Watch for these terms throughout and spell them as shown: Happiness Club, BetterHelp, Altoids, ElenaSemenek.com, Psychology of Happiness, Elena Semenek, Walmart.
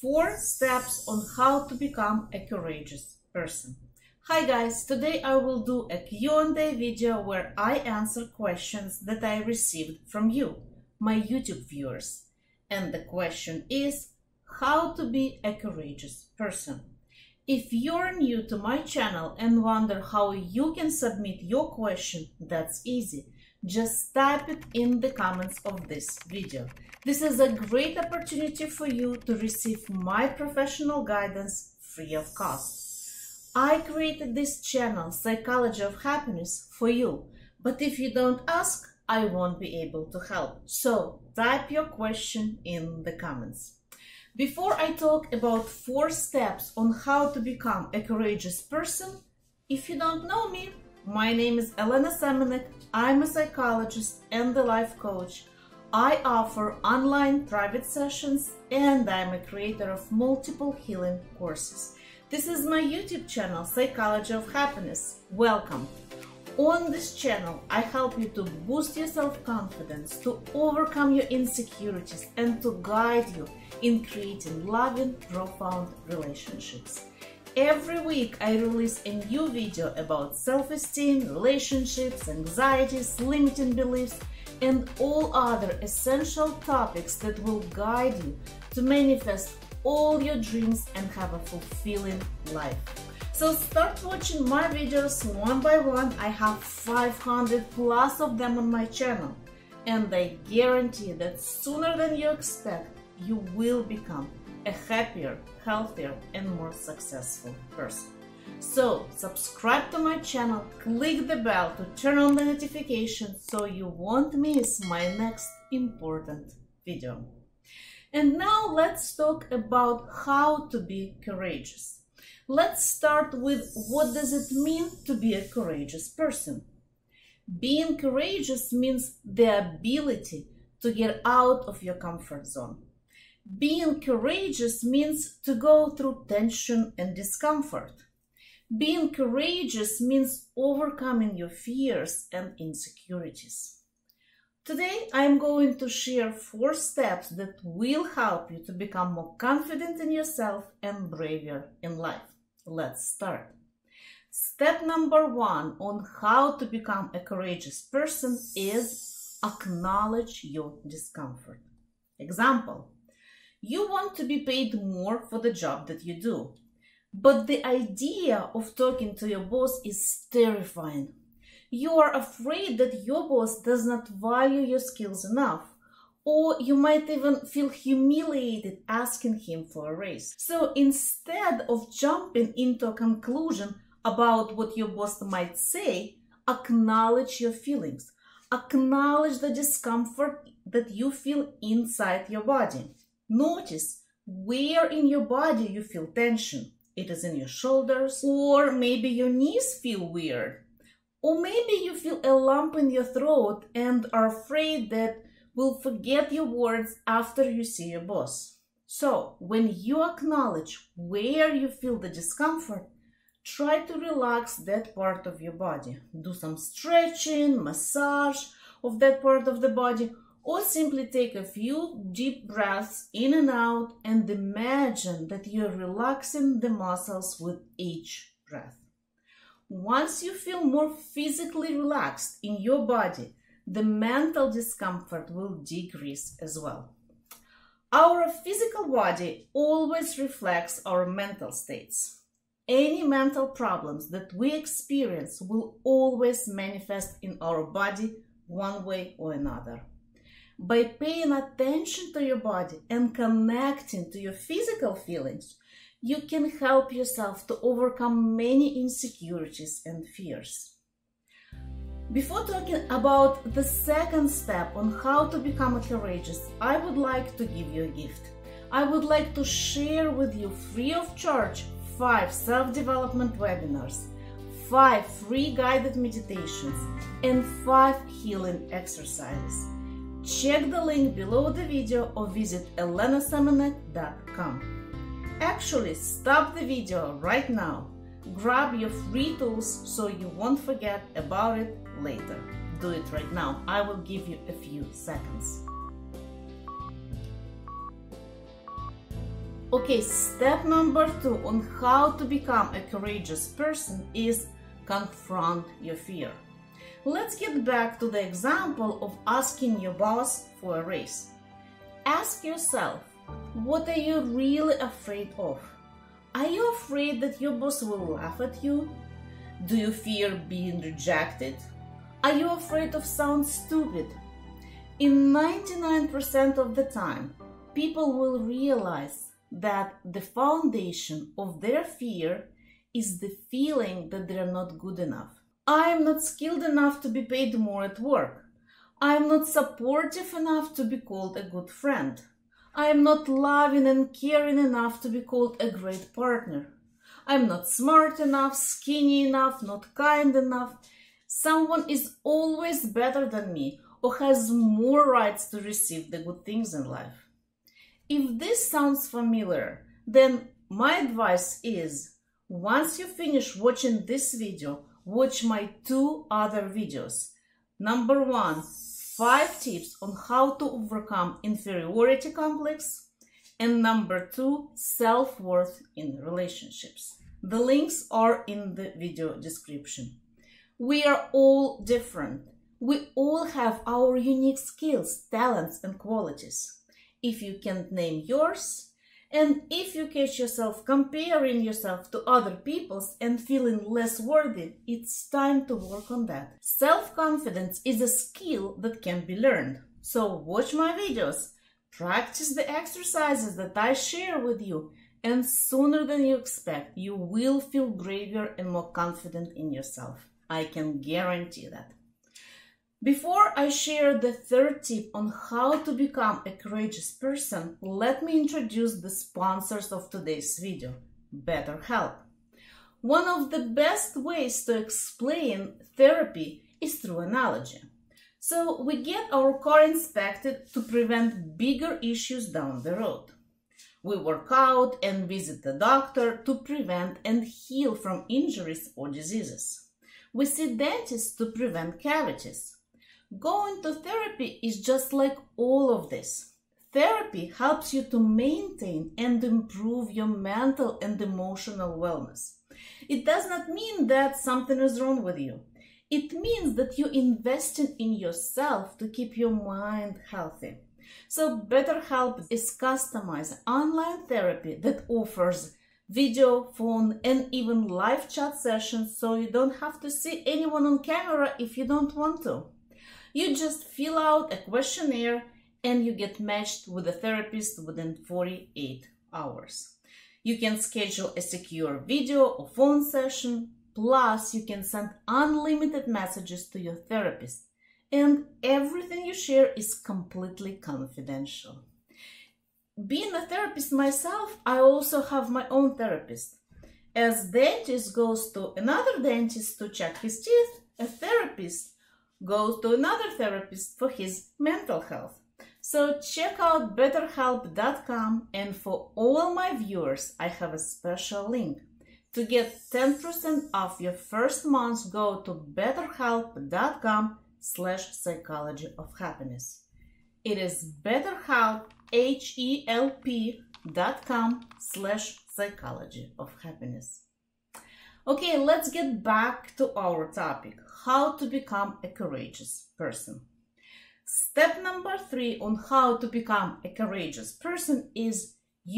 4 steps on how to become a courageous person. Hi guys, today I will do a Q&A video where I answer questions that I received from you, my YouTube viewers. And the question is, how to be a courageous person. If you're new to my channel and wonder how you can submit your question, that's easy. Just type it in the comments of this video. This is a great opportunity for you to receive my professional guidance free of cost. I created this channel, Psychology of Happiness, for you, but if you don't ask, I won't be able to help. So type your question in the comments. Before I talk about 4 steps on how to become a courageous person, if you don't know me, my name is Elena Semenek. I'm a psychologist and a life coach. I offer online private sessions and I'm a creator of multiple healing courses. This is my YouTube channel, Psychology of Happiness. Welcome! On this channel, I help you to boost your self-confidence, to overcome your insecurities, and to guide you in creating loving, profound relationships. Every week, I release a new video about self-esteem, relationships, anxieties, limiting beliefs, and all other essential topics that will guide you to manifest all your dreams and have a fulfilling life. So start watching my videos one by one. I have 500 plus of them on my channel, and I guarantee that sooner than you expect, you will become a happier, healthier, and more successful person. So subscribe to my channel, click the bell to turn on the notifications so you won't miss my next important video. And now let's talk about how to be courageous. Let's start with what does it mean to be a courageous person. Being courageous means the ability to get out of your comfort zone. Being courageous means to go through tension and discomfort. Being courageous means overcoming your fears and insecurities. Today I'm going to share 4 steps that will help you to become more confident in yourself and braver in life. Let's start. Step number 1 on how to become a courageous person is acknowledge your discomfort. Example, you want to be paid more for the job that you do, but the idea of talking to your boss is terrifying. You are afraid that your boss does not value your skills enough, or you might even feel humiliated asking him for a raise. So instead of jumping into a conclusion about what your boss might say, acknowledge your feelings. Acknowledge the discomfort that you feel inside your body. Notice where in your body you feel tension. It is in your shoulders, or maybe your knees feel weird. Or maybe you feel a lump in your throat and are afraid that you'll forget your words after you see your boss. So, when you acknowledge where you feel the discomfort, try to relax that part of your body. Do some stretching, massage of that part of the body, or simply take a few deep breaths in and out and imagine that you're relaxing the muscles with each breath. Once you feel more physically relaxed in your body, the mental discomfort will decrease as well. Our physical body always reflects our mental states. Any mental problems that we experience will always manifest in our body one way or another. By paying attention to your body and connecting to your physical feelings, you can help yourself to overcome many insecurities and fears. Before talking about the second step on how to become courageous, I would like to give you a gift. I would like to share with you free of charge 5 self-development webinars, 5 free guided meditations, and 5 healing exercises. Check the link below the video or visit elenasemenek.com. Actually, stop the video right now. Grab your free tools so you won't forget about it later. Do it right now. I will give you a few seconds. Okay, step number 2 on how to become a courageous person is confront your fear. Let's get back to the example of asking your boss for a raise. Ask yourself, what are you really afraid of? Are you afraid that your boss will laugh at you? Do you fear being rejected? Are you afraid of sounding stupid? In 99% of the time, people will realize that the foundation of their fear is the feeling that they are not good enough. I am not skilled enough to be paid more at work. I am not supportive enough to be called a good friend. I am not loving and caring enough to be called a great partner. I am not smart enough, skinny enough, not kind enough. Someone is always better than me or has more rights to receive the good things in life. If this sounds familiar, then my advice is, once you finish watching this video, watch my 2 other videos. Number 1, 5 tips on how to overcome inferiority complex, and number 2, self-worth in relationships. The links are in the video description. We are all different. We all have our unique skills, talents, and qualities. If you can't name yours, and if you catch yourself comparing yourself to other people's and feeling less worthy, it's time to work on that. Self-confidence is a skill that can be learned. So watch my videos, practice the exercises that I share with you, and sooner than you expect, you will feel braver and more confident in yourself. I can guarantee that. Before I share the 3rd tip on how to become a courageous person, let me introduce the sponsors of today's video, BetterHelp. One of the best ways to explain therapy is through analogy. So we get our car inspected to prevent bigger issues down the road. We work out and visit the doctor to prevent and heal from injuries or diseases. We see dentists to prevent cavities. Going to therapy is just like all of this. Therapy helps you to maintain and improve your mental and emotional wellness. It does not mean that something is wrong with you. It means that you're investing in yourself to keep your mind healthy. So BetterHelp is customized online therapy that offers video, phone, and even live chat sessions, so you don't have to see anyone on camera if you don't want to. You just fill out a questionnaire and you get matched with a therapist within 48 hours. You can schedule a secure video or phone session, plus you can send unlimited messages to your therapist, and everything you share is completely confidential. Being a therapist myself, I also have my own therapist. As dentist goes to another dentist to check his teeth, a therapist goes to another therapist for his mental health. So check out betterhelp.com, and for all my viewers, I have a special link. To get 10% off your first month, go to betterhelp.com/psychology of happiness. It is betterhelp, HELP.com/psychology of happiness. Okay, let's get back to our topic, how to become a courageous person. Step number 3 on how to become a courageous person is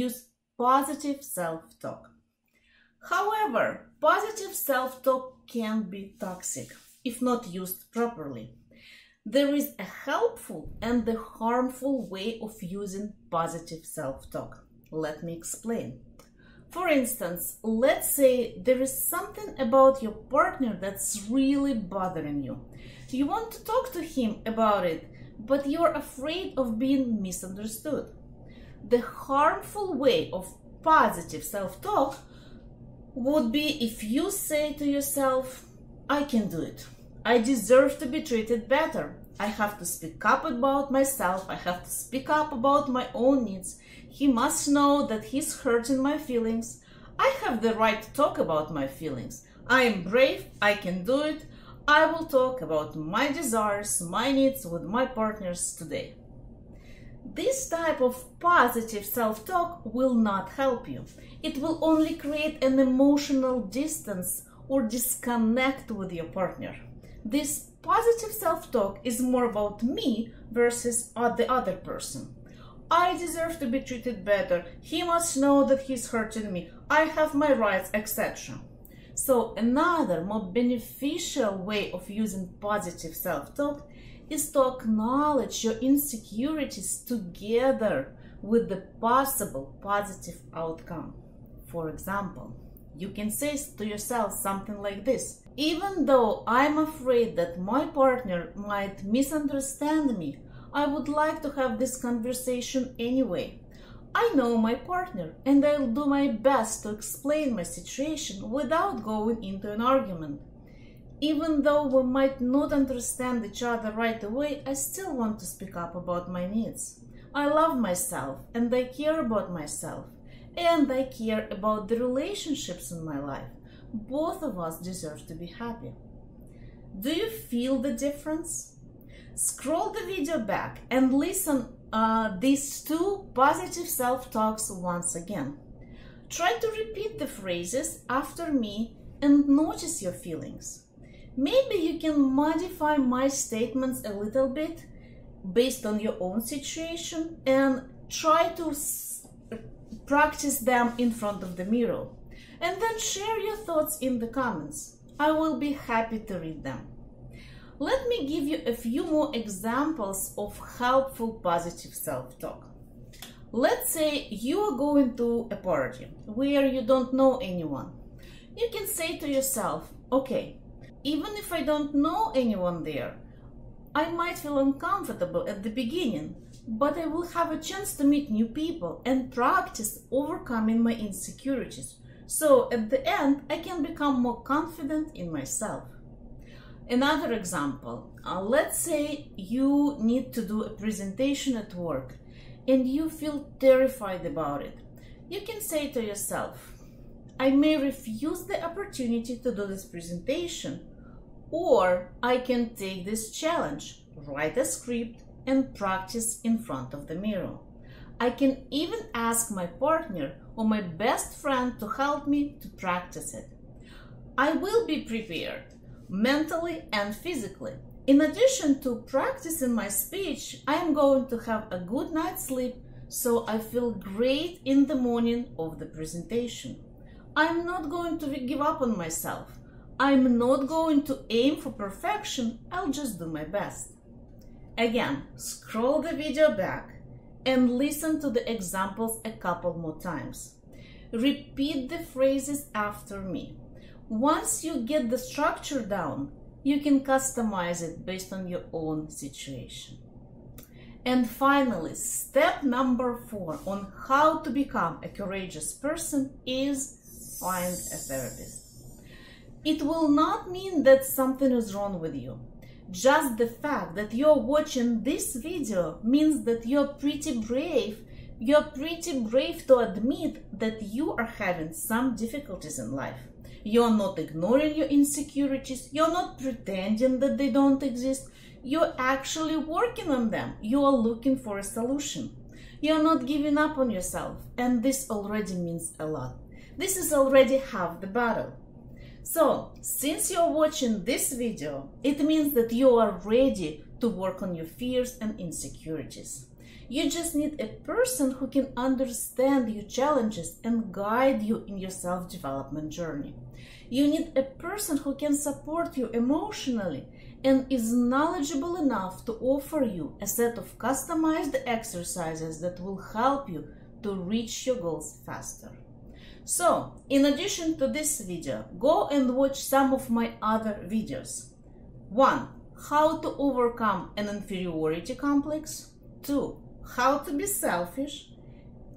use positive self-talk. However, positive self-talk can be toxic if not used properly. There is a helpful and the harmful way of using positive self-talk. Let me explain. For instance, let's say there is something about your partner that's really bothering you. You want to talk to him about it, but you're afraid of being misunderstood. The harmful way of positive self-talk would be if you say to yourself, I can do it. I deserve to be treated better. I have to speak up about myself. I have to speak up about my own needs. He must know that he's hurting my feelings. I have the right to talk about my feelings. I am brave. I can do it. I will talk about my desires, my needs with my partners today. This type of positive self-talk will not help you. It will only create an emotional distance or disconnect with your partner. This positive self-talk is more about me versus the other person. I deserve to be treated better. He must know that he's hurting me. I have my rights, etc. So another more beneficial way of using positive self-talk is to acknowledge your insecurities together with the possible positive outcome. For example, you can say to yourself something like this: even though I'm afraid that my partner might misunderstand me, I would like to have this conversation anyway. I know my partner, and I'll do my best to explain my situation without going into an argument. Even though we might not understand each other right away, I still want to speak up about my needs. I love myself, and I care about myself, and I care about the relationships in my life. Both of us deserve to be happy. Do you feel the difference? Scroll the video back and listen these two positive self-talks once again. Try to repeat the phrases after me and notice your feelings. Maybe you can modify my statements a little bit based on your own situation and try to practice them in front of the mirror. And then share your thoughts in the comments. I will be happy to read them. Let me give you a few more examples of helpful positive self-talk. Let's say you are going to a party where you don't know anyone. You can say to yourself, okay, even if I don't know anyone there, I might feel uncomfortable at the beginning, but I will have a chance to meet new people and practice overcoming my insecurities. So at the end, I can become more confident in myself. Another example, let's say you need to do a presentation at work and you feel terrified about it. You can say to yourself, I may refuse the opportunity to do this presentation, or I can take this challenge, write a script, and practice in front of the mirror. I can even ask my partner or my best friend to help me to practice it. I will be prepared, mentally and physically. In addition to practicing my speech, I am going to have a good night's sleep, so I feel great in the morning of the presentation. I'm not going to give up on myself. I'm not going to aim for perfection. I'll just do my best. Again, scroll the video back and listen to the examples a couple more times. Repeat the phrases after me. Once you get the structure down, you can customize it based on your own situation. And finally, step number 4 on how to become a courageous person is find a therapist. It will not mean that something is wrong with you. Just the fact that you're watching this video means that you're pretty brave. You're pretty brave to admit that you are having some difficulties in life. You're not ignoring your insecurities. You're not pretending that they don't exist. You're actually working on them. You're looking for a solution. You're not giving up on yourself. And this already means a lot. This is already half the battle. So, since you're watching this video, it means that you are ready to work on your fears and insecurities. You just need a person who can understand your challenges and guide you in your self-development journey. You need a person who can support you emotionally and is knowledgeable enough to offer you a set of customized exercises that will help you to reach your goals faster. So, in addition to this video, go and watch some of my other videos. 1. How to overcome an inferiority complex. 2. How to be selfish.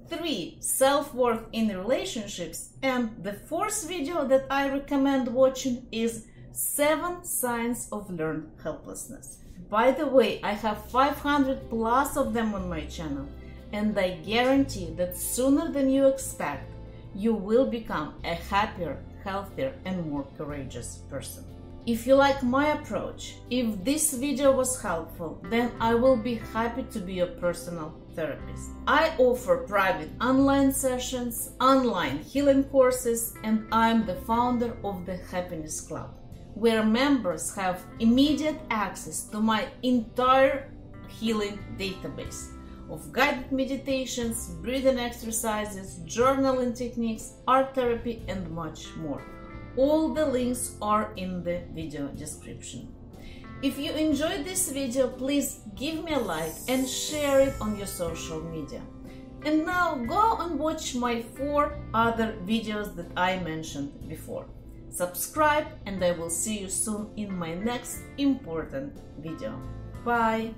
3. Self-worth in relationships. And the 4th video that I recommend watching is 7 Signs of Learned Helplessness. By the way, I have 500 plus of them on my channel, and I guarantee that sooner than you expect, you will become a happier, healthier, and more courageous person. If you like my approach, if this video was helpful, then I will be happy to be your personal therapist. I offer private online sessions, online healing courses, and I'm the founder of the Happiness Club, where members have immediate access to my entire healing database of guided meditations, breathing exercises, journaling techniques, art therapy, and much more. All the links are in the video description. If you enjoyed this video, please give me a like and share it on your social media. And now go and watch my 4 other videos that I mentioned before. Subscribe, and I will see you soon in my next important video. Bye!